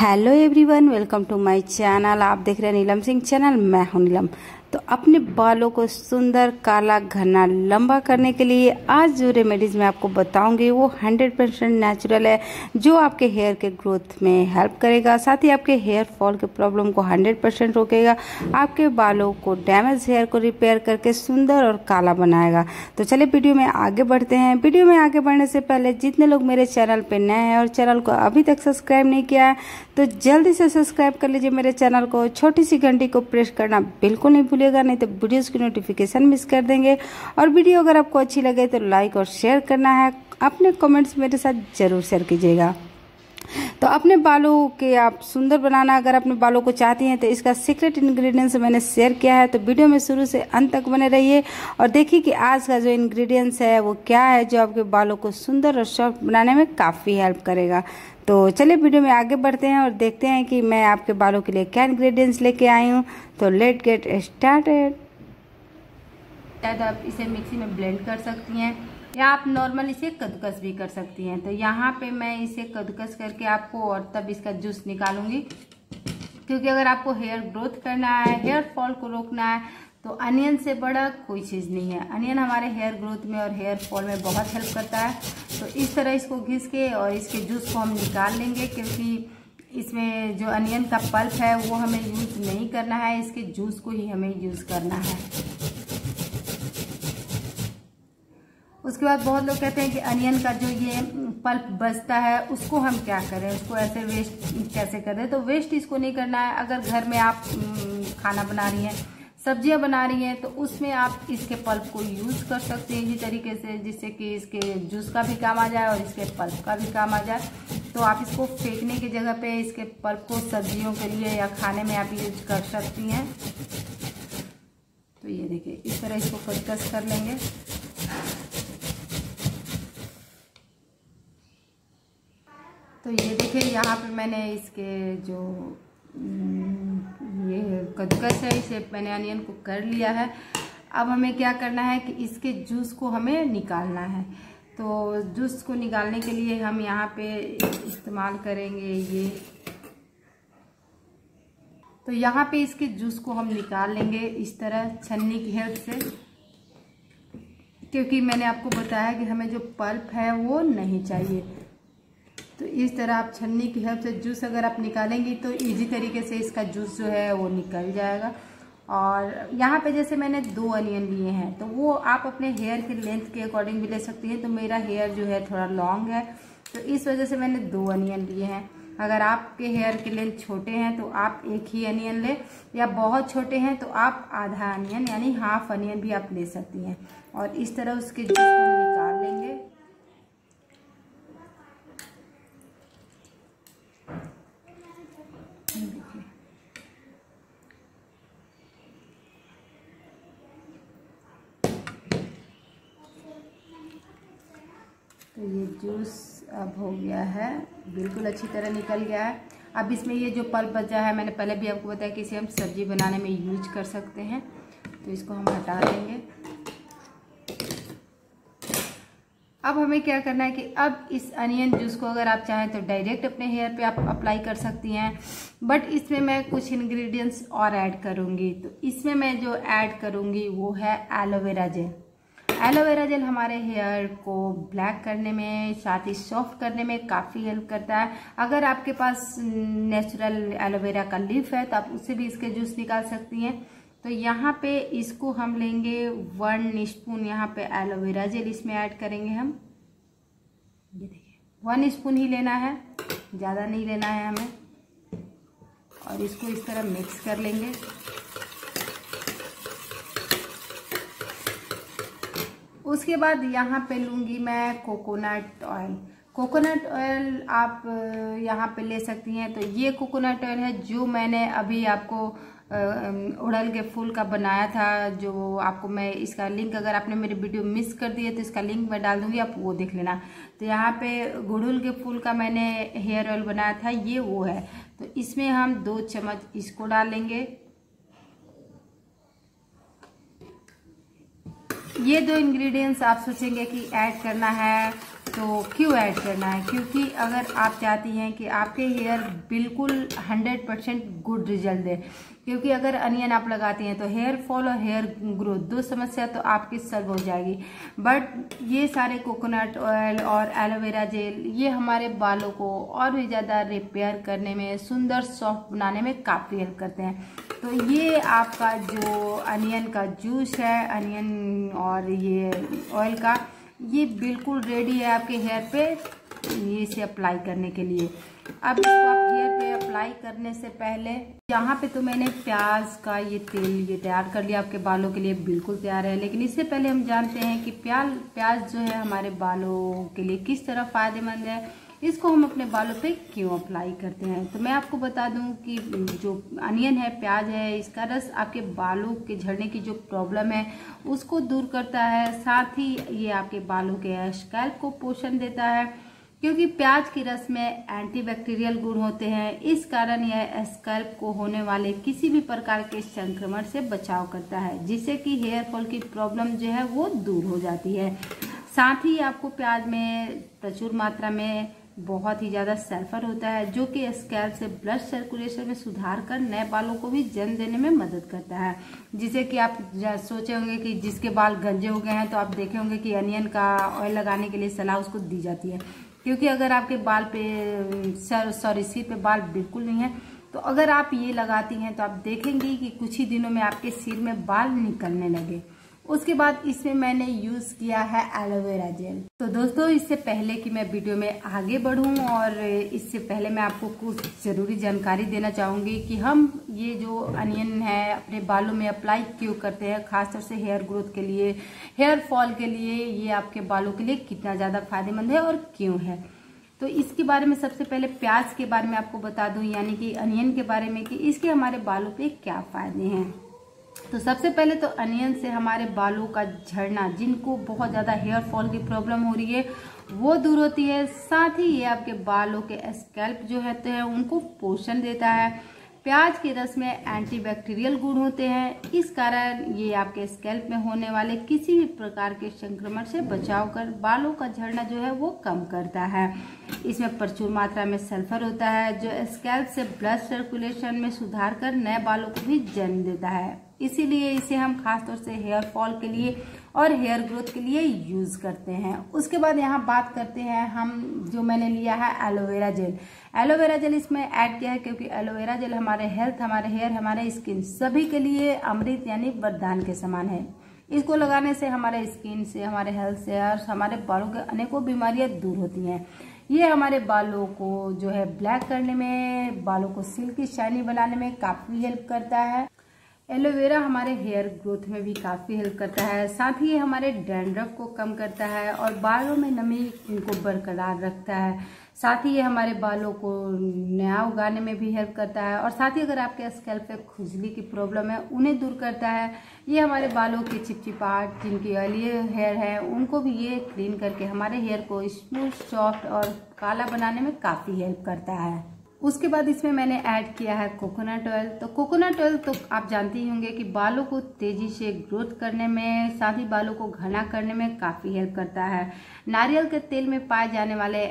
Hello everyone, welcome to my channel. आप देख रहे हैं नीलम सिंह चैनल, मैं हूं नीलम। तो अपने बालों को सुंदर, काला, घना, लंबा करने के लिए आज जो रेमेडीज़ मैं आपको बताऊंगी वो 100% नेचुरल है, जो आपके हेयर के ग्रोथ में हेल्प करेगा, साथ ही आपके हेयर फॉल के प्रॉब्लम को 100% रोकेगा, आपके बालों को, डैमेज हेयर को रिपेयर करके सुंदर और काला बनाएगा। तो चलिए वीडियो में आगे बढ़ते हैं। वीडियो में आगे बढ़ने से पहले जितने लोग मेरे चैनल पर नए हैं और चैनल को अभी तक सब्सक्राइब नहीं किया है तो जल्दी से सब्सक्राइब कर लीजिए मेरे चैनल को। छोटी सी घंटी को प्रेस करना बिल्कुल नहीं भूलिएगा, नहीं तो वीडियोस की नोटिफिकेशन मिस कर देंगे। और वीडियो अगर आपको अच्छी लगे तो लाइक और शेयर करना है, अपने कमेंट्स मेरे साथ जरूर शेयर कीजिएगा। तो अपने बालों के आप सुंदर बनाना, अगर अपने बालों को चाहती हैं तो इसका सीक्रेट इंग्रेडिएंट्स मैंने शेयर किया है, तो वीडियो में शुरू से अंत तक बने रहिए और देखिए कि आज का जो इंग्रेडिएंट्स है वो क्या है जो आपके बालों को सुंदर और सॉफ्ट बनाने में काफ़ी हेल्प करेगा। तो चलिए वीडियो में आगे बढ़ते हैं और देखते हैं कि मैं आपके बालों के लिए क्या इंग्रेडिएंट्स लेके आई हूँ। तो लेट गेट स्टार्टेड। शायद आप इसे मिक्सी में ब्लेंड कर सकती हैं या आप नॉर्मल इसे कद्दूकस भी कर सकती हैं। तो यहाँ पे मैं इसे कद्दूकस करके आपको और तब इसका जूस निकालूंगी, क्योंकि अगर आपको हेयर ग्रोथ करना है, हेयर फॉल को रोकना है तो अनियन से बड़ा कोई चीज़ नहीं है। अनियन हमारे हेयर ग्रोथ में और हेयर फॉल में बहुत हेल्प करता है। तो इस तरह इसको घिस के और इसके जूस को हम निकाल लेंगे, क्योंकि इसमें जो अनियन का पल्प है वो हमें यूज़ नहीं करना है, इसके जूस को ही हमें यूज़ करना है। उसके बाद बहुत लोग कहते हैं कि अनियन का जो ये पल्प बचता है उसको हम क्या करें, उसको ऐसे वेस्ट कैसे करें। तो वेस्ट इसको नहीं करना है। अगर घर में आप खाना बना रही हैं, सब्जियां बना रही हैं, तो उसमें आप इसके पल्प को यूज़ कर सकते हैं इसी तरीके से, जिससे कि इसके जूस का भी काम आ जाए और इसके पल्प का भी काम आ जाए। तो आप इसको फेंकने की जगह पे इसके पल्प को सब्जियों के लिए या खाने में आप यूज कर सकती हैं। तो ये देखिए, इस तरह इसको कद्दूकस कर लेंगे। तो ये देखिए, यहाँ पे मैंने इसके जो ये कद्दूकस है इसे मैंने अनियन को कर लिया है। अब हमें क्या करना है कि इसके जूस को हमें निकालना है। तो जूस को निकालने के लिए हम यहाँ पे इस्तेमाल करेंगे ये। तो यहाँ पे इसके जूस को हम निकाल लेंगे इस तरह छन्नी की हेल्प से, क्योंकि मैंने आपको बताया कि हमें जो पल्प है वो नहीं चाहिए। तो इस तरह आप छन्नी की हेल्प से जूस अगर आप निकालेंगी तो इजी तरीके से इसका जूस जो है वो निकल जाएगा। और यहाँ पे जैसे मैंने 2 अनियन लिए हैं, तो वो आप अपने हेयर के लेंथ के अकॉर्डिंग भी ले सकती हैं। तो मेरा हेयर जो है थोड़ा लॉन्ग है, तो इस वजह से मैंने 2 अनियन लिए हैं। अगर आपके हेयर के लेंथ छोटे हैं तो आप 1 ही अनियन लें, या बहुत छोटे हैं तो आप आधा अनियन यानी हाफ अनियन भी आप ले सकती हैं। और इस तरह उसके जूस को निकाल लेंगे। तो ये जूस अब हो गया है, बिल्कुल अच्छी तरह निकल गया है। अब इसमें ये जो पल्प बचा है, मैंने पहले भी आपको बताया कि इसे हम सब्जी बनाने में यूज कर सकते हैं, तो इसको हम हटा देंगे। अब हमें क्या करना है कि अब इस अनियन जूस को अगर आप चाहें तो डायरेक्ट अपने हेयर पे आप अप्लाई कर सकती हैं, बट इसमें मैं कुछ इंग्रेडिएंट्स और ऐड करूँगी। तो इसमें मैं जो ऐड करूँगी वो है एलोवेरा जेल। एलोवेरा जेल हमारे हेयर को ब्लैक करने में, साथ ही सॉफ्ट करने में काफ़ी हेल्प करता है। अगर आपके पास नेचुरल एलोवेरा का लीफ है तो आप उससे भी इसके जूस निकाल सकती हैं। तो यहाँ पे इसको हम लेंगे 1 स्पून, यहाँ पे एलोवेरा जेल इसमें ऐड करेंगे हम। ये देखिए, 1 स्पून ही लेना है, ज़्यादा नहीं लेना है हमें। और इसको इस तरह मिक्स कर लेंगे। उसके बाद यहाँ पे लूँगी मैं कोकोनट ऑयल। कोकोनट ऑयल आप यहाँ पे ले सकती हैं। तो ये कोकोनट ऑयल है जो मैंने अभी आपको उड़ल के फूल का बनाया था, जो आपको मैं इसका लिंक, अगर आपने मेरी वीडियो मिस कर दी है तो इसका लिंक मैं डाल दूँगी, आप वो देख लेना। तो यहाँ पे गुड़हल के फूल का मैंने हेयर ऑयल बनाया था, ये वो है। तो इसमें हम 2 चम्मच इसको डालेंगे। ये 2 इंग्रेडिएंट्स आप सोचेंगे कि ऐड करना है तो क्यों ऐड करना है, क्योंकि अगर आप चाहती हैं कि आपके हेयर बिल्कुल 100% गुड रिजल्ट दे, क्योंकि अगर अनियन आप लगाती हैं तो हेयर फॉल और हेयर ग्रोथ दो समस्या तो आपकी सर्व हो जाएगी। बट ये सारे कोकोनट ऑयल और एलोवेरा जेल ये हमारे बालों को और भी ज़्यादा रिपेयर करने में, सुंदर सॉफ्ट बनाने में काफ़ी हेल्प करते हैं। तो ये आपका जो अनियन का जूस है, अनियन और ये ऑयल का, ये बिल्कुल रेडी है आपके हेयर पे ये इसे अप्लाई करने के लिए। अब इसको आप हेयर पे अप्लाई करने से पहले, यहाँ पे तो मैंने प्याज का ये तेल ये तैयार कर लिया, आपके बालों के लिए बिल्कुल तैयार है। लेकिन इससे पहले हम जानते हैं कि प्याज जो है हमारे बालों के लिए किस तरह फ़ायदेमंद है, इसको हम अपने बालों पे क्यों अप्लाई करते हैं। तो मैं आपको बता दूं कि जो अनियन है, प्याज है, इसका रस आपके बालों के झड़ने की जो प्रॉब्लम है उसको दूर करता है, साथ ही ये आपके बालों के स्कैल्प को पोषण देता है। क्योंकि प्याज के रस में एंटीबैक्टीरियल गुण होते हैं, इस कारण यह स्कैल्प को होने वाले किसी भी प्रकार के संक्रमण से बचाव करता है, जिससे कि हेयर फॉल की प्रॉब्लम जो है वो दूर हो जाती है। साथ ही आपको प्याज में प्रचुर मात्रा में बहुत ही ज़्यादा सल्फर होता है, जो कि स्कैल्प से ब्लड सर्कुलेशन में सुधार कर नए बालों को भी जन्म देने में मदद करता है। जिसे कि आप सोचे होंगे कि जिसके बाल गंजे हो गए हैं तो आप देखे होंगे कि अनियन का ऑयल लगाने के लिए सलाह उसको दी जाती है, क्योंकि अगर आपके बाल पे सिर पे बाल बिल्कुल नहीं है तो अगर आप ये लगाती हैं तो आप देखेंगी कि कुछ ही दिनों में आपके सिर में बाल निकलने लगे। उसके बाद इसमें मैंने यूज़ किया है एलोवेरा जेल। तो दोस्तों, इससे पहले कि मैं वीडियो में आगे बढ़ूं और इससे पहले मैं आपको कुछ ज़रूरी जानकारी देना चाहूँगी कि हम ये जो अनियन है अपने बालों में अप्लाई क्यों करते हैं, खासतौर से हेयर ग्रोथ के लिए, हेयर फॉल के लिए, ये आपके बालों के लिए कितना ज़्यादा फायदेमंद है और क्यों है। तो इसके बारे में सबसे पहले प्याज के बारे में आपको बता दूँ, यानी कि अनियन के बारे में, कि इसके हमारे बालों पर क्या फ़ायदे हैं। तो सबसे पहले तो अनियन से हमारे बालों का झड़ना, जिनको बहुत ज़्यादा हेयर फॉल की प्रॉब्लम हो रही है, वो दूर होती है। साथ ही ये आपके बालों के स्कैल्प जो है तो उनको पोषण देता है। प्याज के रस में एंटीबैक्टीरियल गुण होते हैं, इस कारण ये आपके स्कैल्प में होने वाले किसी भी प्रकार के संक्रमण से बचाव कर बालों का झड़ना जो है वो कम करता है। इसमें प्रचुर मात्रा में सल्फर होता है, जो स्कैल्प से ब्लड सर्कुलेशन में सुधार कर नए बालों को भी जन्म देता है, इसीलिए इसे हम खासतौर से हेयर फॉल के लिए और हेयर ग्रोथ के लिए यूज़ करते हैं। उसके बाद यहाँ बात करते हैं हम, जो मैंने लिया है एलोवेरा जेल। एलोवेरा जेल इसमें ऐड किया है क्योंकि एलोवेरा जेल हमारे हेल्थ, हमारे हेयर, हमारे स्किन सभी के लिए अमृत यानी वरदान के समान है। इसको लगाने से हमारे स्किन से, हमारे हेल्थ से और हमारे बालों के अनेकों बीमारियाँ दूर होती हैं। ये हमारे बालों को जो है ब्लैक करने में, बालों को सिल्की शाइनी बनाने में काफ़ी हेल्प करता है। एलोवेरा हमारे हेयर ग्रोथ में भी काफ़ी हेल्प करता है। साथ ही ये हमारे डैंड्रफ को कम करता है और बालों में नमी इनको बरकरार रखता है। साथ ही ये हमारे बालों को नया उगाने में भी हेल्प करता है। और साथ ही अगर आपके स्कैल्प पे खुजली की प्रॉब्लम है, उन्हें दूर करता है। ये हमारे बालों की चिपचिपाहट, जिनकी ऑयली हेयर है, उनको भी ये क्लीन करके हमारे हेयर को स्मूथ, सॉफ्ट और काला बनाने में काफ़ी हेल्प करता है। उसके बाद इसमें मैंने ऐड किया है कोकोनट ऑयल। तो कोकोनट ऑयल तो आप जानते ही होंगे कि बालों को तेज़ी से ग्रोथ करने में, साथ ही बालों को घना करने में काफ़ी हेल्प करता है। नारियल के तेल में पाए जाने वाले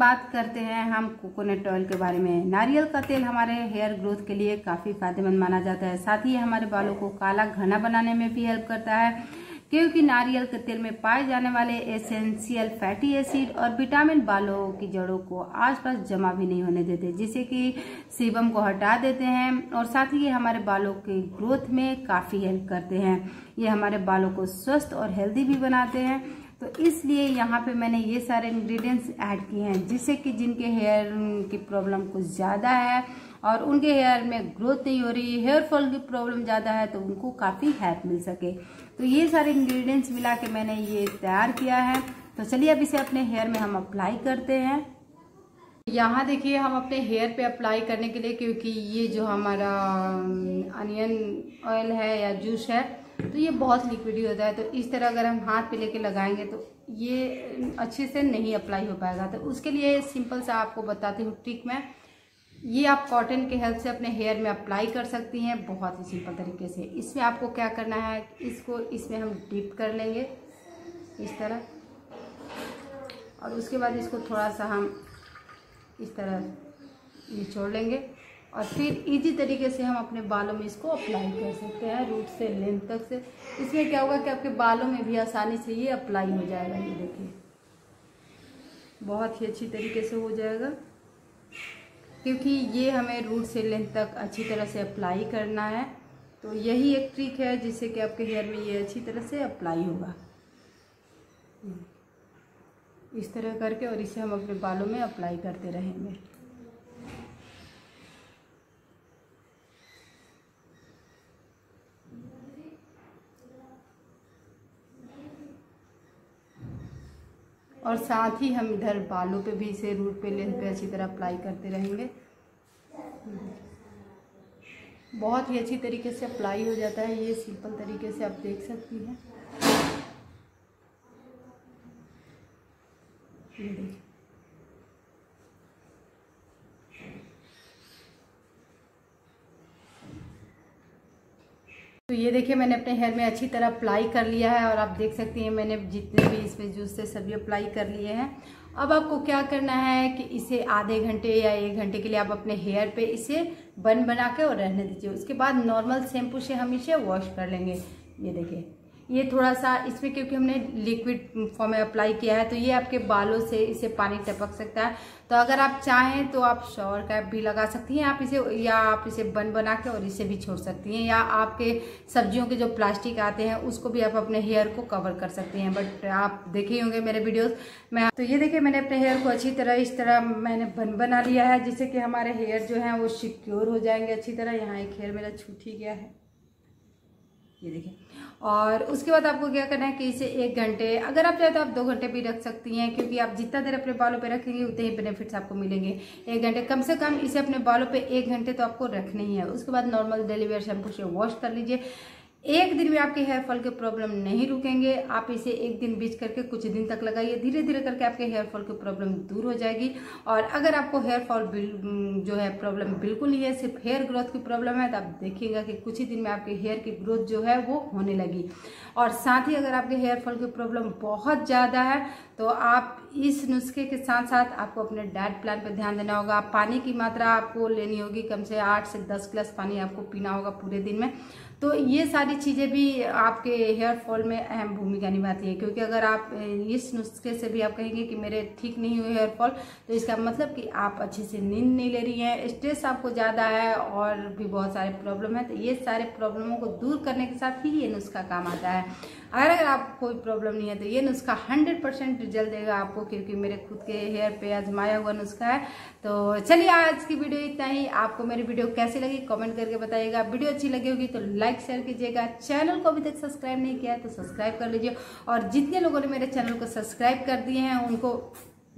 बात करते हैं हम कोकोनट ऑयल के बारे में। नारियल का तेल हमारे हेयर ग्रोथ के लिए काफ़ी फायदेमंद माना जाता है। साथ ही हमारे बालों को काला घना बनाने में भी हेल्प करता है, क्योंकि नारियल के तेल में पाए जाने वाले एसेंशियल फैटी एसिड और विटामिन बालों की जड़ों को आसपास जमा भी नहीं होने देते, जिससे कि सीबम को हटा देते हैं। और साथ ही ये हमारे बालों की ग्रोथ में काफ़ी हेल्प करते हैं। ये हमारे बालों को स्वस्थ और हेल्दी भी बनाते हैं। तो इसलिए यहाँ पे मैंने ये सारे इंग्रेडिएंट्स ऐड किए हैं, जिससे कि जिनके हेयर की प्रॉब्लम कुछ ज़्यादा है और उनके हेयर में ग्रोथ नहीं हो रही, हेयर फॉल की प्रॉब्लम ज़्यादा है, तो उनको काफ़ी हेल्प मिल सके। तो ये सारे इंग्रेडिएंट्स मिला के मैंने ये तैयार किया है। तो चलिए अब इसे अपने हेयर में हम अप्लाई करते हैं। यहाँ देखिए, हम अपने हेयर पे अप्लाई करने के लिए, क्योंकि ये जो हमारा अनियन ऑयल है या जूस है तो ये बहुत लिक्विडी होता है, तो इस तरह अगर हम हाथ पे लेके लगाएंगे तो ये अच्छे से नहीं अप्लाई हो पाएगा। तो उसके लिए सिंपल सा आपको बताती हूँ ट्रिक मैं। ये आप कॉटन के हेल्प से अपने हेयर में अप्लाई कर सकती हैं बहुत ही सिंपल तरीके से। इसमें आपको क्या करना है, इसको इसमें हम डिप कर लेंगे इस तरह, और उसके बाद इसको थोड़ा सा हम इस तरह निचोड़ लेंगे और फिर इजी तरीके से हम अपने बालों में इसको अप्लाई कर सकते हैं रूट से लेंथ तक से। इसमें क्या होगा कि आपके बालों में भी आसानी से ये अप्लाई हो जाएगा। ये देखिए बहुत ही अच्छी तरीके से हो जाएगा, क्योंकि ये हमें रूट से लेंथ तक अच्छी तरह से अप्लाई करना है। तो यही एक ट्रिक है जिससे कि आपके हेयर में ये अच्छी तरह से अप्लाई होगा इस तरह करके, और इसे हम अपने बालों में अप्लाई करते रहेंगे। और साथ ही हम इधर बालों पे भी इसे रूट पे लेंथ पे अच्छी तरह अप्लाई करते रहेंगे। बहुत ही अच्छी तरीके से अप्लाई हो जाता है ये सिंपल तरीके से, आप देख सकती हैं। तो ये देखिए मैंने अपने हेयर में अच्छी तरह अप्लाई कर लिया है, और आप देख सकती हैं मैंने जितने भी इसमें जूस थे सभी अप्लाई कर लिए हैं। अब आपको क्या करना है कि इसे आधे घंटे या 1 घंटे के लिए आप अपने हेयर पे इसे बन बना के और रहने दीजिए। उसके बाद नॉर्मल शैम्पू से हम इसे वॉश कर लेंगे। ये देखिए ये थोड़ा सा इसमें क्योंकि हमने लिक्विड फॉर्म में अप्लाई किया है तो ये आपके बालों से इसे पानी टपक सकता है। तो अगर आप चाहें तो आप शॉवर कैप भी लगा सकती हैं आप इसे, या आप इसे बन बना के और इसे भी छोड़ सकती हैं, या आपके सब्जियों के जो प्लास्टिक आते हैं उसको भी आप अपने हेयर को कवर कर सकती हैं। बट आप देखे होंगे मेरे वीडियोज़ में। तो ये देखिए मैंने अपने हेयर को अच्छी तरह इस तरह मैंने बन बना लिया है, जिससे कि हमारे हेयर जो हैं वो सिक्योर हो जाएंगे अच्छी तरह। यहाँ एक हेयर मेरा छूट ही गया है, ये देखिए। और उसके बाद आपको क्या करना है कि इसे 1 घंटे, अगर आप चाहें तो आप 2 घंटे भी रख सकती हैं, क्योंकि आप जितना देर अपने बालों पे रखेंगे उतने ही बेनिफिट्स आपको मिलेंगे। 1 घंटे कम से कम इसे अपने बालों पे 1 घंटे तो आपको रखना ही है। उसके बाद नॉर्मल डेली वेयर शैम्पू से वॉश कर लीजिए। एक दिन में आपके हेयरफॉल के प्रॉब्लम नहीं रुकेंगे। आप इसे एक दिन बीच करके कुछ दिन तक लगाइए, धीरे धीरे करके आपके हेयरफॉल की प्रॉब्लम दूर हो जाएगी। और अगर आपको हेयरफॉल जो है प्रॉब्लम बिल्कुल नहीं है, सिर्फ हेयर ग्रोथ की प्रॉब्लम है, तो आप देखिएगा कि कुछ ही दिन में आपके हेयर की ग्रोथ जो है वो होने लगी। और साथ ही अगर आपके हेयरफॉल की प्रॉब्लम बहुत ज़्यादा है तो आप इस नुस्खे के साथ साथ आपको अपने डाइट प्लान पर ध्यान देना होगा। पानी की मात्रा आपको लेनी होगी, कम से 8 से 10 गिलास पानी आपको पीना होगा पूरे दिन में। तो ये सारी चीज़ें भी आपके हेयर फॉल में अहम भूमिका निभाती है, क्योंकि अगर आप इस नुस्खे से भी आप कहेंगे कि मेरे ठीक नहीं हुए हेयर फॉल, तो इसका मतलब कि आप अच्छे से नींद नहीं ले रही हैं, स्ट्रेस आपको ज़्यादा है और भी बहुत सारे प्रॉब्लम है। तो ये सारे प्रॉब्लमों को दूर करने के साथ ही ये नुस्खा काम आता है। अगर आपको कोई प्रॉब्लम नहीं है तो ये नुस्खा 100% रिजल्ट देगा आपको, क्योंकि मेरे खुद के हेयर पे आजमाया हुआ नुस्खा है। तो चलिए आज की वीडियो इतना ही। आपको मेरी वीडियो कैसी लगी कमेंट करके बताइएगा। वीडियो अच्छी लगी होगी तो लाइक शेयर कीजिएगा। चैनल को अभी तक सब्सक्राइब नहीं किया है तो सब्सक्राइब कर लीजिए, और जितने लोगों ने मेरे चैनल को सब्सक्राइब कर दिए हैं उनको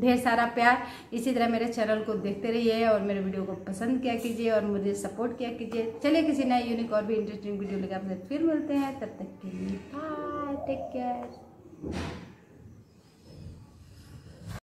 ढेर सारा प्यार। इसी तरह मेरे चैनल को देखते रहिए और मेरे वीडियो को पसंद किया कीजिए और मुझे सपोर्ट किया कीजिए। चलिए किसी नए यूनिक और भी इंटरेस्टिंग वीडियो लेकर आपसे फिर मिलते हैं। तब तक के लिए बाय, टेक केयर।